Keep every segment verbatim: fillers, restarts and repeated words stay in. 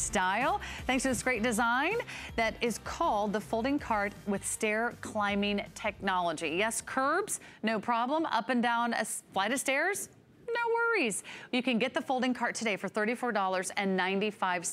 Style, thanks to this great design that is called the folding cart with stair climbing technology. Yes, curbs, no problem. Up and down a flight of stairs, no worries. You can get the folding cart today for thirty-four ninety-five.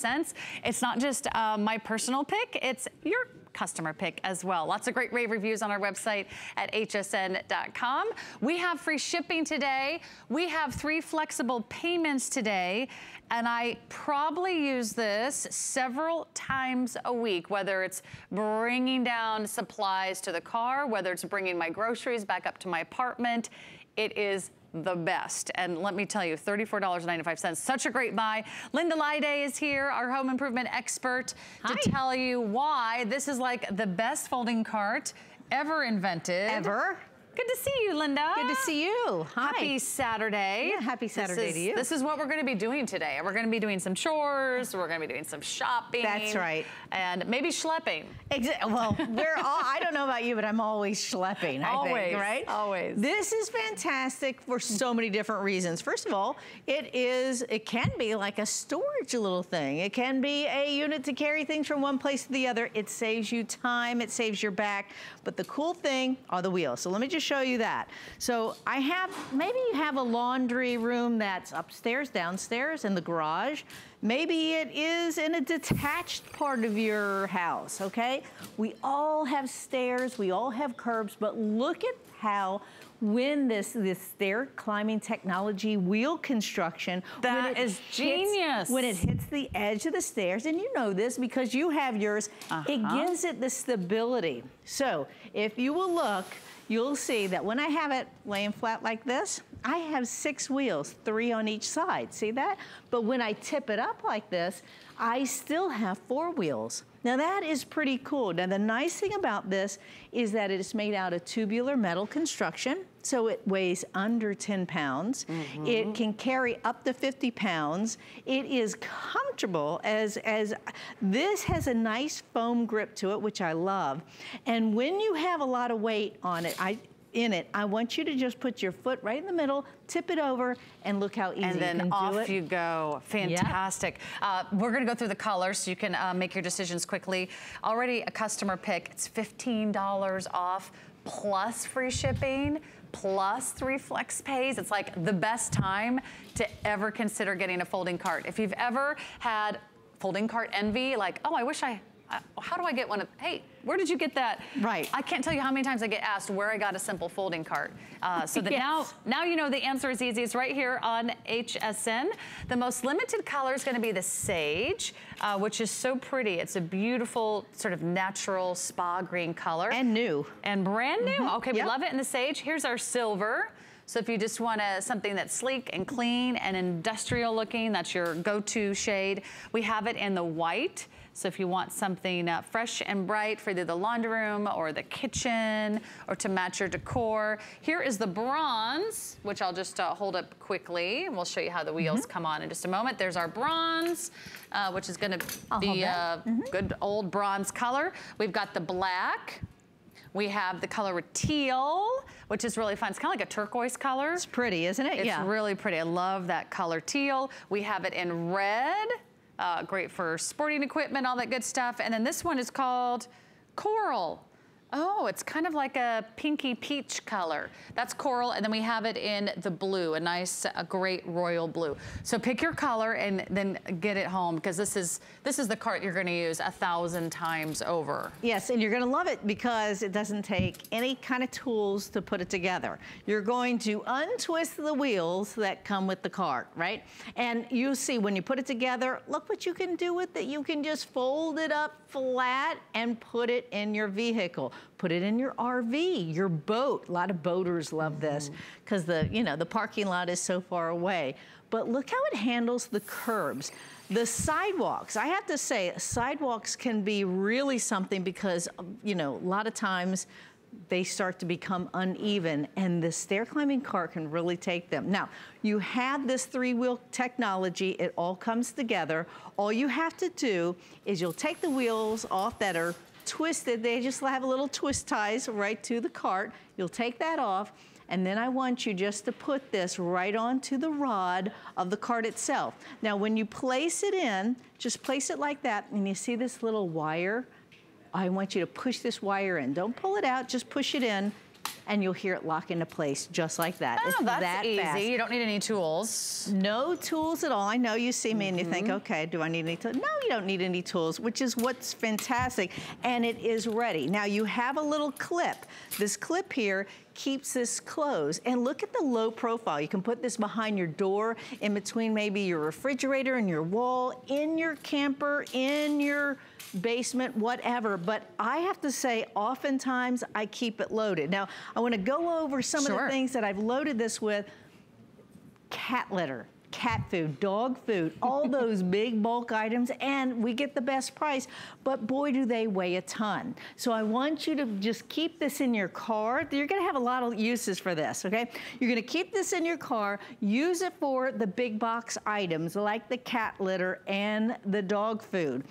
It's not just uh, my personal pick, it's your customer pick as well. Lots of great rave reviews on our website at H S N dot com. We have free shipping today. We have three flexible payments today, and I probably use this several times a week, whether it's bringing down supplies to the car, whether it's bringing my groceries back up to my apartment. It is the best. And let me tell you, thirty-four ninety-five, such a great buy. Linda Lyday is here, our home improvement expert, Hi. to tell you why this is like the best folding cart ever invented. Ever. Good to see you, Linda. Good to see you. Hi. Happy Saturday. Yeah, happy Saturday is, to you. This is what we're going to be doing today. We're going to be doing some chores. We're going to be doing some shopping. That's right. And maybe schlepping. Exactly. Well, we're all, I don't know about you, but I'm always schlepping, I always, think, right? Always. This is fantastic for so many different reasons. First of all, it is, it can be like a storage little thing. It can be a unit to carry things from one place to the other. It saves you time. It saves your back. But the cool thing are the wheels. So let me just show you that. So I have, maybe you have a laundry room that's upstairs, downstairs, in the garage. Maybe it is in a detached part of your house, okay? We all have stairs, we all have curbs, but look at how when this this stair climbing technology wheel construction that is genius. Hits, when it hits the edge of the stairs, and you know this because you have yours, uh-huh. it gives it the stability. So if you will look, you'll see that when I have it laying flat like this, I have six wheels, three on each side, see that? But when I tip it up like this, I still have four wheels. Now that is pretty cool. Now the nice thing about this is that it's made out of tubular metal construction, so it weighs under ten pounds. Mm-hmm. It can carry up to fifty pounds. It is comfortable as, as this has a nice foam grip to it, which I love. And when you have a lot of weight on it, I, in it, I want you to just put your foot right in the middle, tip it over, and look how easy you can do it. And then off you go. Fantastic. Yeah. Uh, we're gonna go through the colors so you can uh, make your decisions quickly. Already a customer pick, it's fifteen dollars off, plus free shipping, plus three flex pays. It's like the best time to ever consider getting a folding cart. If you've ever had folding cart envy, like, oh, I wish I, Uh, how do I get one of, hey, where did you get that? Right. I can't tell you how many times I get asked where I got a simple folding cart. Uh, so that yes. now, now you know the answer is easy. It's right here on H S N. The most limited color is gonna be the sage, uh, which is so pretty. It's a beautiful sort of natural spa green color. And new. And brand new. Mm-hmm. Okay, we yep. love it in the sage. Here's our silver. So if you just want a, something that's sleek and clean and industrial looking, that's your go-to shade. We have it in the white. So if you want something uh, fresh and bright for either the laundry room or the kitchen or to match your decor. Here is the bronze, which I'll just uh, hold up quickly. We'll show you how the wheels mm-hmm. come on in just a moment. There's our bronze, uh, which is gonna I'll be a uh, mm-hmm. good old bronze color. We've got the black. We have the color teal, which is really fun. It's kind of like a turquoise color. It's pretty, isn't it? It's yeah. really pretty. I love that color teal. We have it in red. Uh, great for sporting equipment, all that good stuff. And then this one is called coral. Oh, it's kind of like a pinky peach color. That's coral, and then we have it in the blue, a nice, a great royal blue. So pick your color and then get it home, because this is this is the cart you're gonna use a thousand times over. Yes, and you're gonna love it because it doesn't take any kind of tools to put it together. You're going to untwist the wheels that come with the cart, right? And you see, when you put it together, look what you can do with it. You can just fold it up flat and put it in your vehicle. Put it in your R V, your boat. A lot of boaters love this because the, you know, the parking lot is so far away. But look how it handles the curbs. The sidewalks, I have to say, sidewalks can be really something because, you know, a lot of times they start to become uneven, and the stair climbing cart can really take them. Now, you have this three wheel technology, it all comes together. All you have to do is you'll take the wheels off that are twisted, they just have a little twist ties right to the cart. You'll take that off and then I want you just to put this right onto the rod of the cart itself. Now when you place it in, just place it like that, and you see this little wire? I want you to push this wire in. Don't pull it out, just push it in, and you'll hear it lock into place just like that. Oh, it's that's that easy. Fast. You don't need any tools. No tools at all. I know you see me mm-hmm. and you think, okay, do I need any tools? No, you don't need any tools, which is what's fantastic. And it is ready. Now you have a little clip. This clip here keeps this closed. And look at the low profile. You can put this behind your door, in between maybe your refrigerator and your wall, in your camper, in your basement, whatever. But I have to say, oftentimes I keep it loaded. Now, I want to go over some sure. of the things that I've loaded this with. Cat litter, cat food, dog food, all those big bulk items, and we get the best price, but boy, do they weigh a ton. So I want you to just keep this in your car. You're gonna have a lot of uses for this, okay? You're gonna keep this in your car, use it for the big box items like the cat litter and the dog food.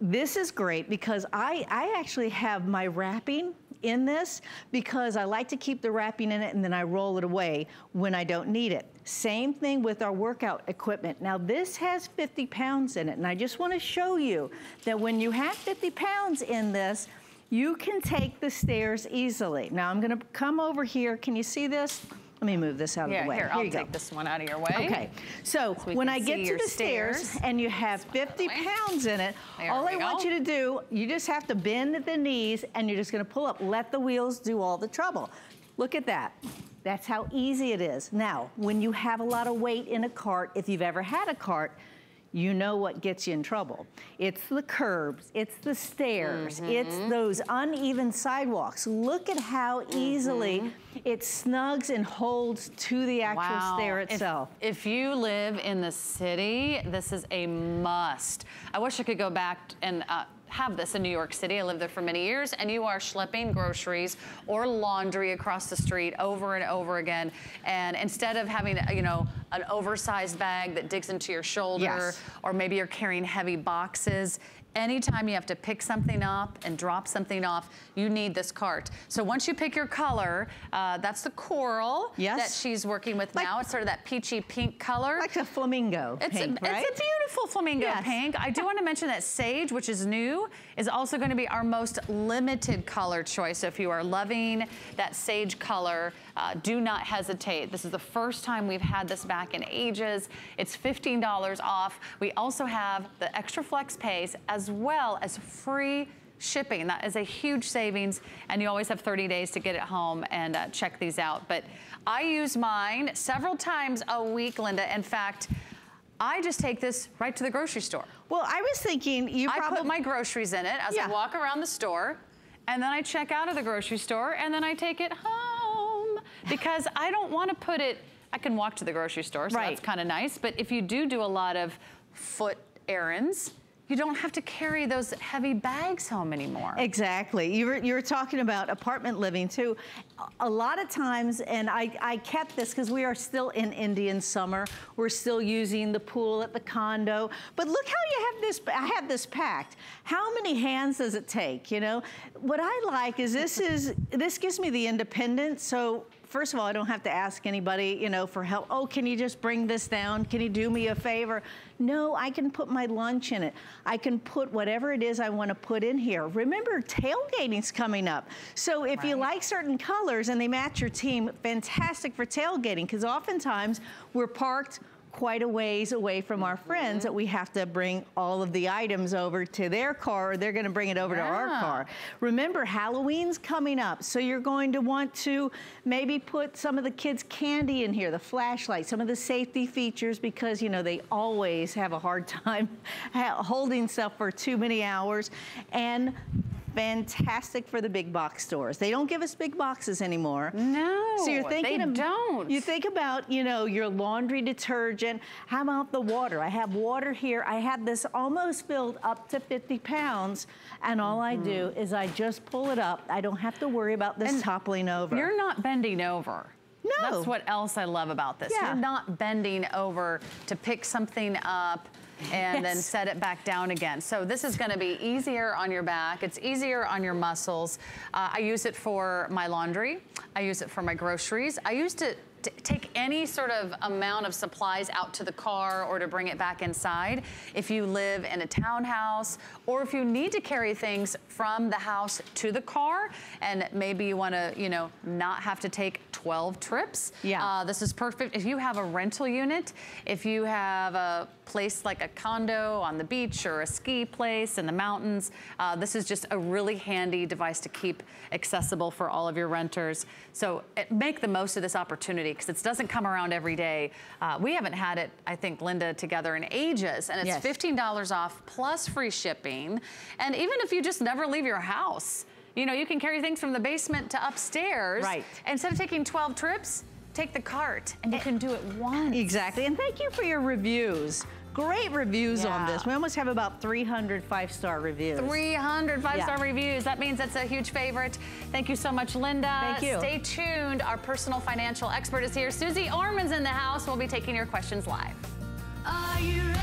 This is great because I, I actually have my wrapping in this because I like to keep the wrapping in it and then I roll it away when I don't need it. Same thing with our workout equipment. Now this has fifty pounds in it, and I just want to show you that when you have fifty pounds in this, you can take the stairs easily. Now I'm going to come over here. Can you see this? Let me move this out yeah, of the way. Here, here I'll you take go. This one out of your way. Okay, so, so when I get to the stairs, stairs and you have fifty pounds in it, there all I go. want you to do, you just have to bend at the knees and you're just gonna pull up. Let the wheels do all the trouble. Look at that. That's how easy it is. Now, when you have a lot of weight in a cart, if you've ever had a cart, you know what gets you in trouble. It's the curbs, it's the stairs, mm-hmm. it's those uneven sidewalks. Look at how easily mm-hmm. it snugs and holds to the actual wow. stair itself. If, if you live in the city, this is a must. I wish I could go back and uh, have this in New York City. I lived there for many years, and you are schlepping groceries or laundry across the street over and over again. And instead of having, you know, an oversized bag that digs into your shoulder, yes. or maybe you're carrying heavy boxes, anytime you have to pick something up and drop something off, you need this cart. So once you pick your color, uh, that's the coral yes. that she's working with like, now. It's sort of that peachy pink color. Like a flamingo it's pink, a, right? It's a beautiful flamingo yes. pink. I do want to mention that sage, which is new, is also going to be our most limited color choice. So if you are loving that sage color, uh, do not hesitate. This is the first time we've had this back in ages. It's fifteen dollars off. We also have the extra flex pays as as well as free shipping. That is a huge savings, and you always have thirty days to get it home and uh, check these out. But I use mine several times a week, Linda. In fact, I just take this right to the grocery store. Well, I was thinking you probably- I put my groceries in it as yeah. I walk around the store, and then I check out of the grocery store, and then I take it home because I don't want to put it, I can walk to the grocery store, so right. that's kind of nice. But if you do do a lot of foot errands, you don't have to carry those heavy bags home anymore. Exactly. You were, you were talking about apartment living too. A lot of times, and I, I kept this because we are still in Indian summer. We're still using the pool at the condo. But look how you have this, I have this packed. How many hands does it take, you know? What I like is this is, this gives me the independence. So first of all, I don't have to ask anybody, you know, for help. Oh, can you just bring this down? Can you do me a favor? No, I can put my lunch in it. I can put whatever it is I want to put in here. Remember, tailgating's coming up. So if right. you like certain colors and they match your team, fantastic for tailgating, because oftentimes we're parked quite a ways away from our friends that we have to bring all of the items over to their car, or they're gonna bring it over yeah. to our car. Remember, Halloween's coming up, so you're going to want to maybe put some of the kids' candy in here, the flashlight, some of the safety features, because you know they always have a hard time holding stuff for too many hours. And fantastic for the big box stores. They don't give us big boxes anymore. No, so you're thinking they of, don't. You think about, you know, your laundry detergent. How about the water? I have water here. I have this almost filled up to fifty pounds, and all mm-hmm. I do is I just pull it up. I don't have to worry about this and toppling over. You're not bending over. No. That's what else I love about this. Yeah. You're not bending over to pick something up. and yes. then set it back down again. So this is going to be easier on your back. It's easier on your muscles. Uh, I use it for my laundry. I use it for my groceries. I used it to take any sort of amount of supplies out to the car or to bring it back inside. If you live in a townhouse or if you need to carry things from the house to the car and maybe you want to, you know, not have to take twelve trips. Yeah. Uh, this is perfect. If you have a rental unit, if you have a place like a condo on the beach or a ski place in the mountains, uh, this is just a really handy device to keep accessible for all of your renters. So it, make the most of this opportunity, because it doesn't come around every day. Uh, we haven't had it, I think, Linda, together in ages, and it's yes. fifteen dollars off plus free shipping. And even if you just never leave your house, you know, you can carry things from the basement to upstairs. Right. Instead of taking twelve trips, take the cart, and you can do it once. Exactly, and thank you for your reviews. Great reviews yeah. on this. We almost have about three hundred five-star reviews. three hundred five-star yeah. reviews. That means it's a huge favorite. Thank you so much, Linda. Thank you. Stay tuned. Our personal financial expert is here. Susie Orman's in the house. We'll be taking your questions live. Are you